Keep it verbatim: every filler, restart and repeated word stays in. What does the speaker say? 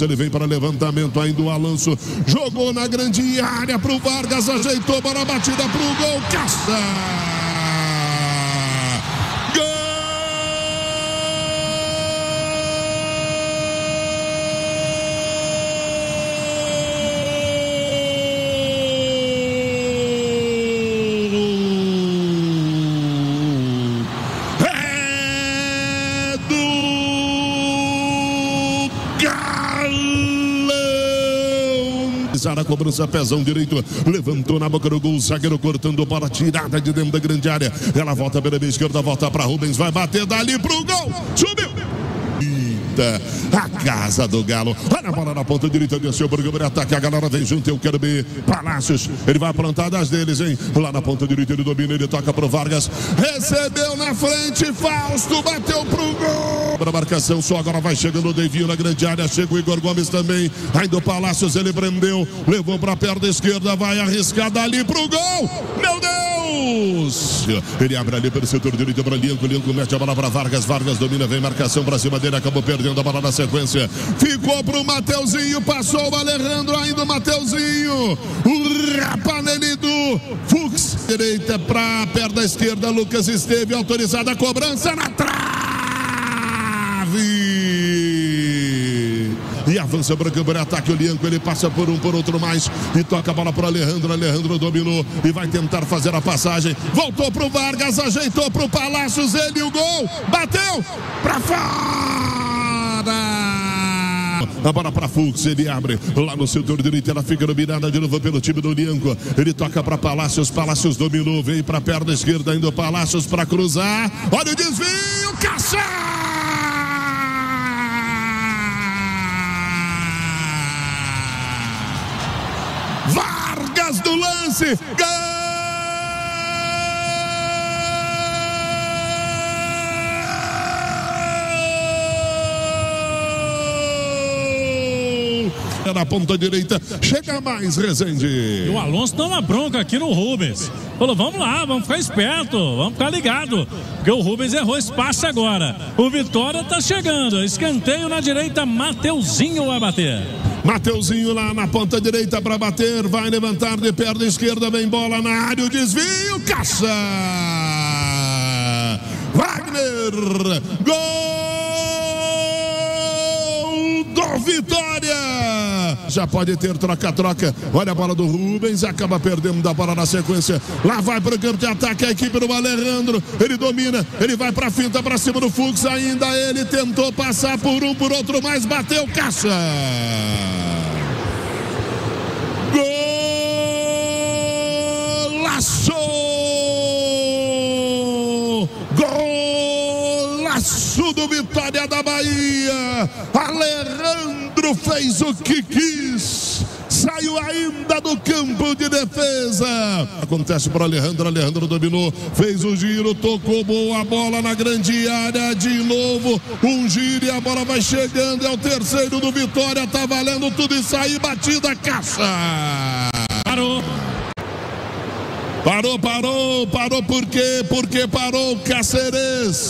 Ele vem para levantamento ainda o Alonso. Jogou na grande área para o Vargas. Ajeitou para a batida para o gol. Caça! Gol! É do Galo! A cobrança, pezão direito, levantou na boca do gol, o zagueiro cortando para a tirada de dentro da grande área, ela volta pela meia esquerda, volta para Rubens, vai bater dali pro gol, subiu! Eita, a casa do Galo, olha a bola na ponta direita, desceu para o primeiro ataque, a galera vem junto, eu quero ver, Palácios, ele vai plantar das deles, hein, lá na ponta direita ele domina, ele toca pro Vargas, recebeu na frente, Fausto, bateu pro gol! Para a marcação, só agora vai chegando o Devinho na grande área, chega o Igor Gomes também, ainda o Palácios, ele prendeu, levou para a perna esquerda, vai arriscar dali para o gol, meu Deus! Ele abre ali pelo setor direito para Lyanco, Lyanco mete a bola para Vargas, Vargas domina, vem marcação para cima dele, acabou perdendo a bola na sequência, ficou para o Mateuzinho, passou o Alejandro, ainda o Mateuzinho, o Rapanelido, Fux, direita para a perna esquerda, Lucas esteve autorizada a cobrança na trave! E avança para o campo de ataque, o Lyanco, ele passa por um, por outro mais, e toca a bola para o Alejandro, Alejandro dominou, e vai tentar fazer a passagem, voltou para o Vargas, ajeitou para o Palácios, ele o gol, bateu, para fora! A bola para Fux, ele abre lá no setor direito, ela fica dominada de novo pelo time do Lyanco, ele toca para Palácios, Palácios dominou, veio para a perna esquerda, ainda o Palácios para cruzar, olha o desvio, Caceres! Vargas do lance, gol! Na ponta direita, chega mais Resende. E o Alonso dá uma bronca aqui no Rubens. Falou, vamos lá, vamos ficar esperto, vamos ficar ligado, porque o Rubens errou espaço agora. O Vitória tá chegando, escanteio na direita, Mateuzinho vai bater. Mateuzinho lá na ponta direita para bater, vai levantar de perna esquerda, vem bola na área, o desvio, caça! Wagner, gol do Vitória! Já pode ter troca-troca, olha a bola do Rubens, acaba perdendo da bola na sequência, lá vai para o campo de ataque a equipe do Valerandro, ele domina, ele vai para a finta, para cima do Fux, ainda ele tentou passar por um, por outro, mas bateu, caça! Golaço! Golaço do Vitória da Bahia! Valerandro fez o que quis! Saiu ainda do campo de defesa. Acontece para Alejandro, Alejandro dominou, fez o giro, tocou boa bola na grande área, de novo um giro e a bola vai chegando, é o terceiro do Vitória, tá valendo tudo isso aí, batida, caça! Parou! Parou, parou, parou por quê? Porque parou o Caceres.